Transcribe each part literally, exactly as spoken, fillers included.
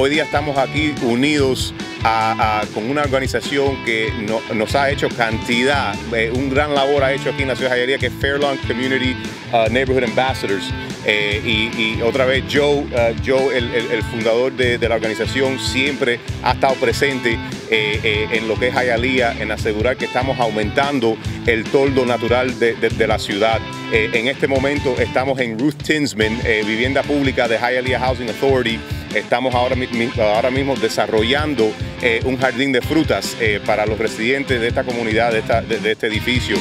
hoy día estamos aquí unidos a, a, con una organización que no, nos ha hecho cantidad, eh, un gran labor ha hecho aquí en la ciudad de Hialeah, que es Fairlawn Community uh, Neighborhood Ambassadors. Eh, y, y otra vez Joe, uh, Joe el, el, el fundador de, de la organización, siempre ha estado presente eh, eh, en lo que es Hialeah, en asegurar que estamos aumentando el toldo natural de, de, de la ciudad. Eh, en este momento estamos en Ruth Tinsman, eh, vivienda pública de Hialeah Housing Authority. Estamos ahora, ahora mismo desarrollando eh, un jardín de frutas eh, para los residentes de esta comunidad, de, esta, de, de este edificio.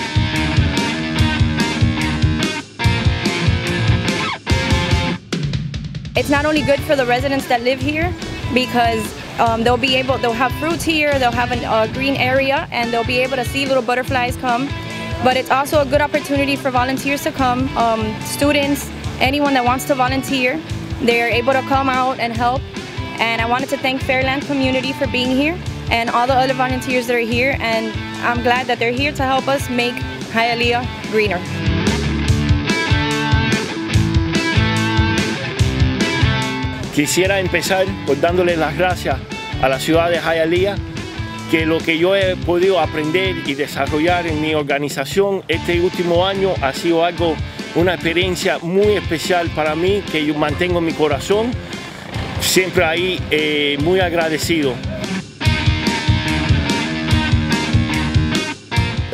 It's not only good for the residents that live here because um, they'll be able, they'll have fruits here, they'll have a uh, green area, and they'll be able to see little butterflies come. But it's also a good opportunity for volunteers to come, um, students, anyone that wants to volunteer, they're able to come out and help. And I wanted to thank Fairlawn Community for being here and all the other volunteers that are here. And I'm glad that they're here to help us make Hialeah greener. Quisiera empezar por dándole las gracias a la ciudad de Hialeah, que lo que yo he podido aprender y desarrollar en mi organización este último año ha sido algo, una experiencia muy especial para mí, que yo mantengo en mi corazón, siempre ahí eh, muy agradecido.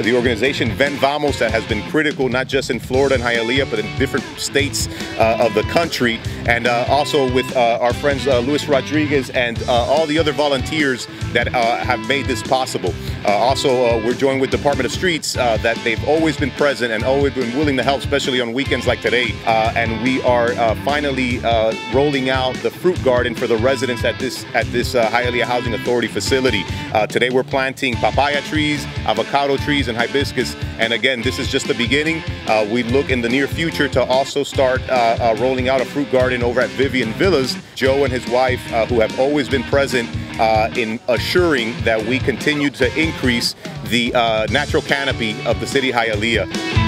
The organization Ven Vamos that has been critical not just in Florida and Hialeah but in different states uh, of the country, and uh, also with uh, our friends uh, Luis Rodriguez and uh, all the other volunteers that uh, have made this possible. Uh, also uh, we're joined with Department of Streets uh, that they've always been present and always been willing to help, especially on weekends like today, uh, and we are uh, finally uh, rolling out the fruit garden for the residents at this at this uh, Hialeah Housing Authority facility. Uh, today we're planting papaya trees, avocado trees, and hibiscus, and again this is just the beginning. Uh, we look in the near future to also start uh, uh, rolling out a fruit garden over at Vivian Villas. Joe and his wife, uh, who have always been present uh, in assuring that we continue to increase the uh, natural canopy of the city Hialeah.